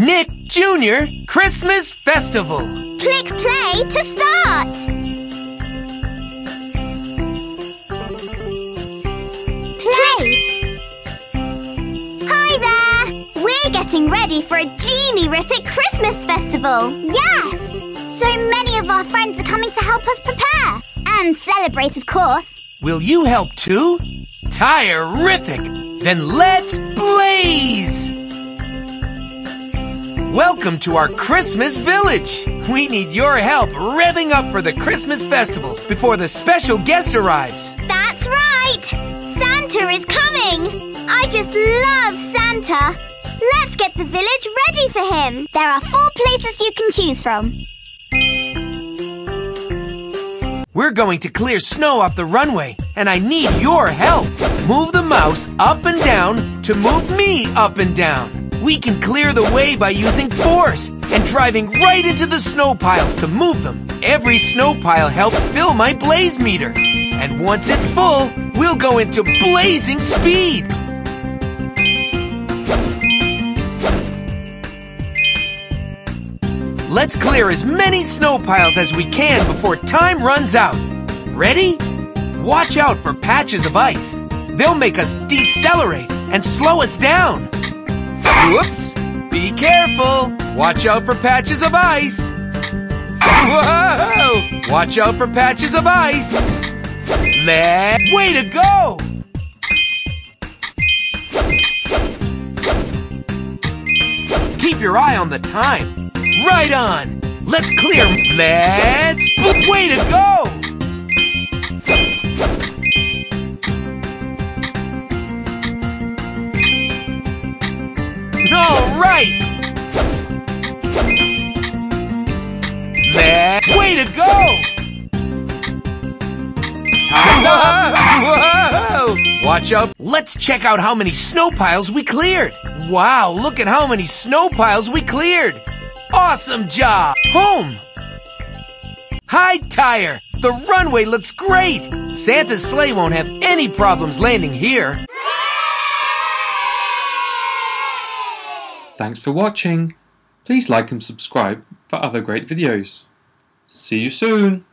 Nick Jr. Christmas Festival. Click play to start. Getting ready for a genie-rific Christmas festival! Yes! So many of our friends are coming to help us prepare! And celebrate, of course! Will you help too? Tire-rific! Then let's blaze! Welcome to our Christmas village! We need your help revving up for the Christmas festival before the special guest arrives! That's right! Santa is coming! I just love Santa! Let's get the village ready for him! There are 4 places you can choose from. We're going to clear snow off the runway, and I need your help! Move the mouse up and down to move me up and down. We can clear the way by using force and driving right into the snow piles to move them. Every snow pile helps fill my blaze meter. And once it's full, we'll go into blazing speed! Let's clear as many snow piles as we can before time runs out. Ready? Watch out for patches of ice. They'll make us decelerate and slow us down. Whoops! Be careful! Watch out for patches of ice. Whoa! Watch out for patches of ice. Way to go! Keep your eye on the time. Right on! Let's clear! Let's... Way to go! Alright! Let's... Way to go! Time's up! Whoa! Watch out! Let's check out how many snow piles we cleared! Wow, look at how many snow piles we cleared! Awesome job! Home! Hi, Tire! The runway looks great! Santa's sleigh won't have any problems landing here. Thanks for watching. Please like and subscribe for other great videos. See you soon!